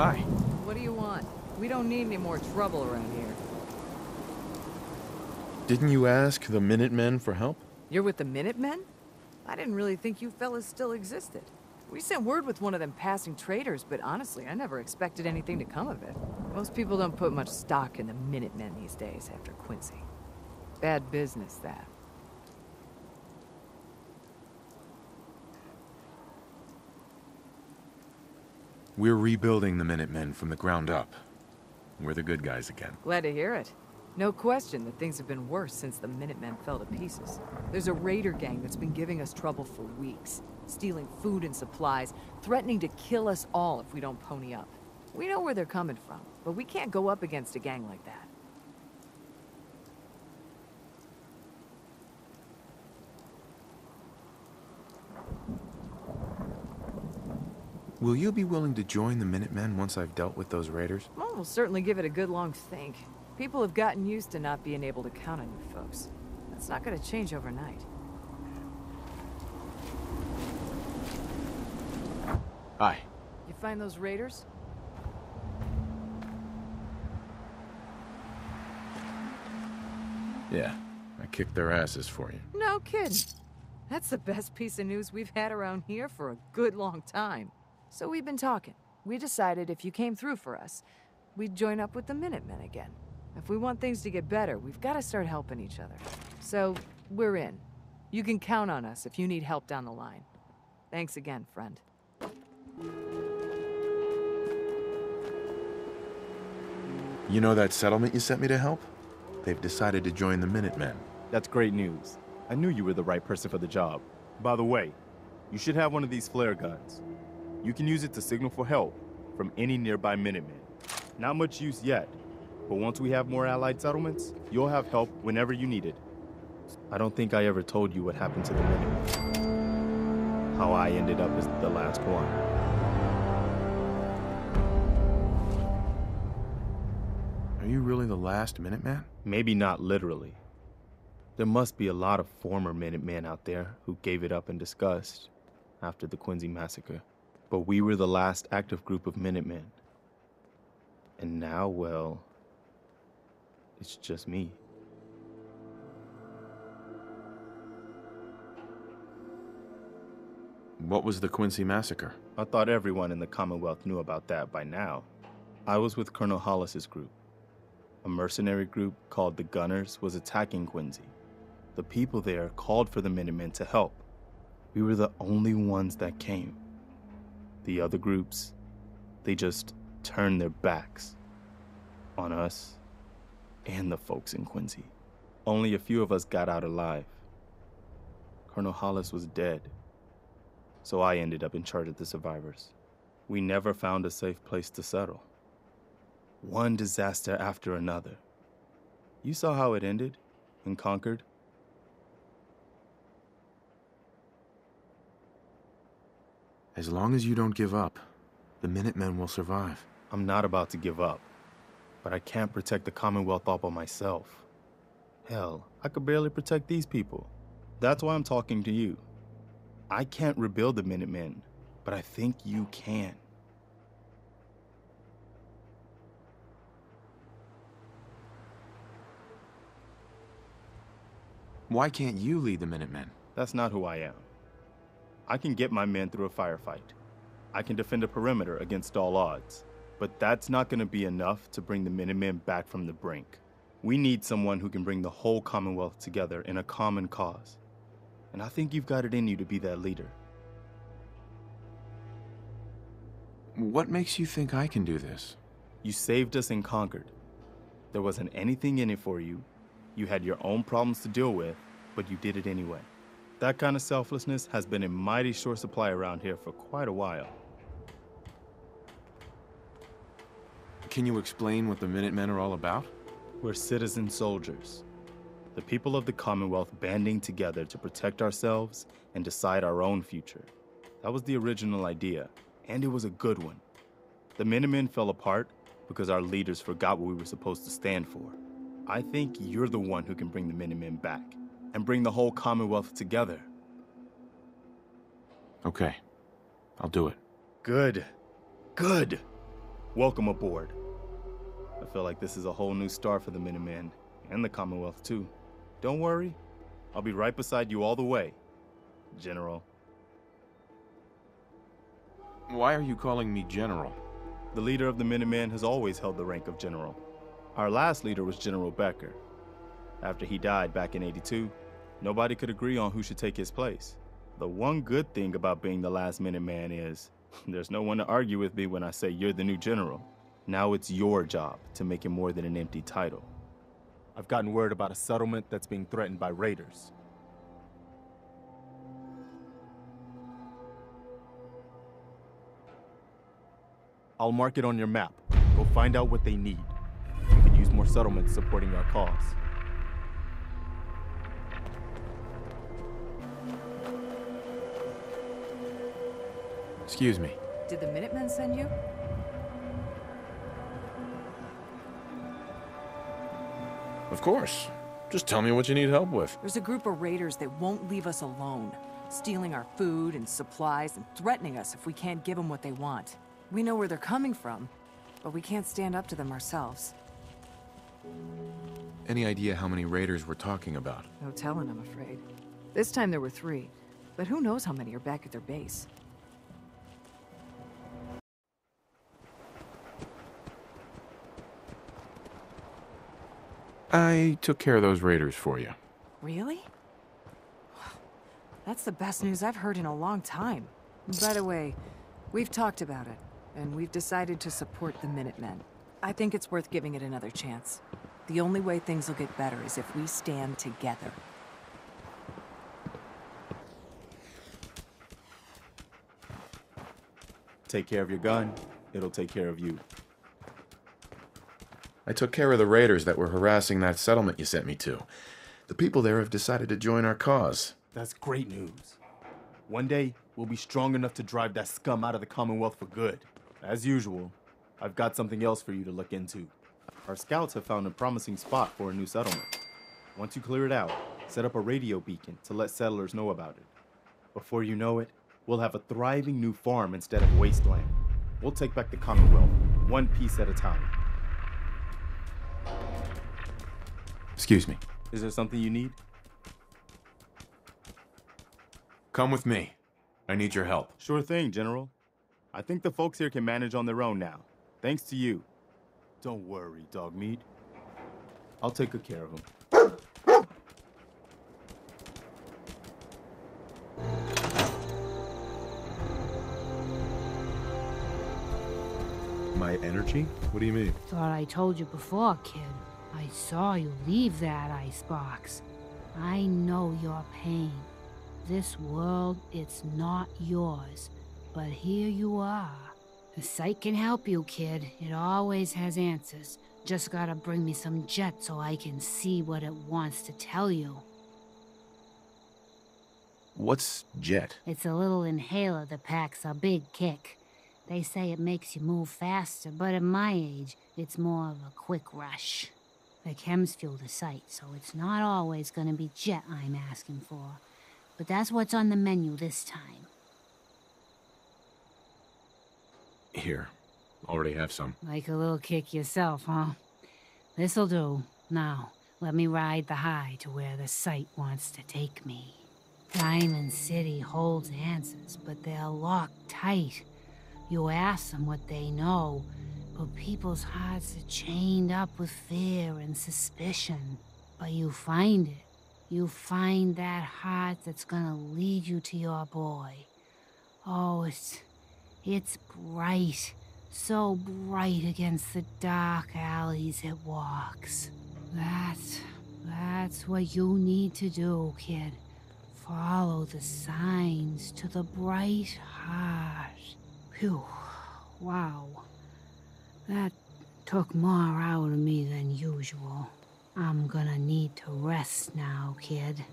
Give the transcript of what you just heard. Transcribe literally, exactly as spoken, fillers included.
Hi. What do you want? We don't need any more trouble around here. Didn't you ask the Minutemen for help? You're with the Minutemen? I didn't really think you fellas still existed. We sent word with one of them passing traders, but honestly, I never expected anything to come of it. Most people don't put much stock in the Minutemen these days after Quincy. Bad business, that. We're rebuilding the Minutemen from the ground up. We're the good guys again. Glad to hear it. No question that things have been worse since the Minutemen fell to pieces. There's a raider gang that's been giving us trouble for weeks, stealing food and supplies, threatening to kill us all if we don't pony up. We know where they're coming from, but we can't go up against a gang like that. Will you be willing to join the Minutemen once I've dealt with those raiders? Well, we'll certainly give it a good long think. People have gotten used to not being able to count on you folks. That's not going to change overnight. Hi. You find those raiders? Yeah, I kicked their asses for you. No kidding. That's the best piece of news we've had around here for a good long time. So we've been talking. We decided if you came through for us, we'd join up with the Minutemen again. If we want things to get better, we've got to start helping each other. So, we're in. You can count on us if you need help down the line. Thanks again, friend. You know that settlement you sent me to help? They've decided to join the Minutemen. That's great news. I knew you were the right person for the job. By the way, you should have one of these flare guns. You can use it to signal for help from any nearby Minutemen. Not much use yet, but once we have more allied settlements, you'll have help whenever you need it. I don't think I ever told you what happened to the Minutemen. How I ended up as the last one. Are you really the last Minuteman? Maybe not literally. There must be a lot of former Minutemen out there who gave it up in disgust after the Quincy massacre. But we were the last active group of Minutemen. And now, well, it's just me. What was the Quincy massacre? I thought everyone in the Commonwealth knew about that by now. I was with Colonel Hollis's group. A mercenary group called the Gunners was attacking Quincy. The people there called for the Minutemen to help. We were the only ones that came. The other groups, they just turned their backs on us and the folks in Quincy. Only a few of us got out alive. Colonel Hollis was dead, so I ended up in charge of the survivors. We never found a safe place to settle. One disaster after another. You saw how it ended in Concord. As long as you don't give up, the Minutemen will survive. I'm not about to give up, but I can't protect the Commonwealth all by myself. Hell, I could barely protect these people. That's why I'm talking to you. I can't rebuild the Minutemen, but I think you can. Why can't you lead the Minutemen? That's not who I am. I can get my men through a firefight. I can defend a perimeter against all odds. But that's not going to be enough to bring the Minutemen back from the brink. We need someone who can bring the whole Commonwealth together in a common cause. And I think you've got it in you to be that leader. What makes you think I can do this? You saved us in Concord. There wasn't anything in it for you. You had your own problems to deal with, but you did it anyway. That kind of selflessness has been in mighty short supply around here for quite a while. Can you explain what the Minutemen are all about? We're citizen soldiers. The people of the Commonwealth banding together to protect ourselves and decide our own future. That was the original idea, and it was a good one. The Minutemen fell apart because our leaders forgot what we were supposed to stand for. I think you're the one who can bring the Minutemen back and bring the whole Commonwealth together. Okay. I'll do it. Good. Good. Welcome aboard. I feel like this is a whole new start for the Minutemen, and the Commonwealth too. Don't worry, I'll be right beside you all the way, General. Why are you calling me General? The leader of the Minutemen has always held the rank of General. Our last leader was General Becker. After he died back in eighty-two, nobody could agree on who should take his place. The one good thing about being the last Minuteman is, there's no one to argue with me when I say you're the new General. Now it's your job to make it more than an empty title. I've gotten word about a settlement that's being threatened by raiders. I'll mark it on your map. Go find out what they need. We could use more settlements supporting our cause. Excuse me. Did the Minutemen send you? Of course. Just tell me what you need help with. There's a group of raiders that won't leave us alone, stealing our food and supplies and threatening us if we can't give them what they want. We know where they're coming from, but we can't stand up to them ourselves. Any idea how many raiders we're talking about? No telling, I'm afraid. This time there were three, but who knows how many are back at their base. I took care of those raiders for you. Really? That's the best news I've heard in a long time. By the way, we've talked about it, and we've decided to support the Minutemen. I think it's worth giving it another chance. The only way things will get better is if we stand together. Take care of your gun. It'll take care of you. I took care of the raiders that were harassing that settlement you sent me to. The people there have decided to join our cause. That's great news. One day, we'll be strong enough to drive that scum out of the Commonwealth for good. As usual, I've got something else for you to look into. Our scouts have found a promising spot for a new settlement. Once you clear it out, set up a radio beacon to let settlers know about it. Before you know it, we'll have a thriving new farm instead of wasteland. We'll take back the Commonwealth, one piece at a time. Excuse me. Is there something you need? Come with me. I need your help. Sure thing, General. I think the folks here can manage on their own now. Thanks to you. Don't worry, Dogmeat. I'll take good care of them. My energy? What do you mean? Thought I told you before, kid. I saw you leave that icebox. I know your pain. This world, it's not yours. But here you are. The site can help you, kid. It always has answers. Just gotta bring me some jet so I can see what it wants to tell you. What's jet? It's a little inhaler that packs a big kick. They say it makes you move faster, but at my age, it's more of a quick rush. The chems fuel the site, so it's not always gonna be jet I'm asking for. But that's what's on the menu this time. Here. Already have some. Like a little kick yourself, huh? This'll do. Now, let me ride the high to where the site wants to take me. Diamond City holds answers, but they're locked tight. You ask them what they know, but people's hearts are chained up with fear and suspicion. But you find it. You find that heart that's gonna lead you to your boy. Oh, it's... it's bright. So bright against the dark alleys it walks. That's... that's what you need to do, kid. Follow the signs to the bright heart. Phew. Wow. That took more out of me than usual. I'm gonna need to rest now, kid.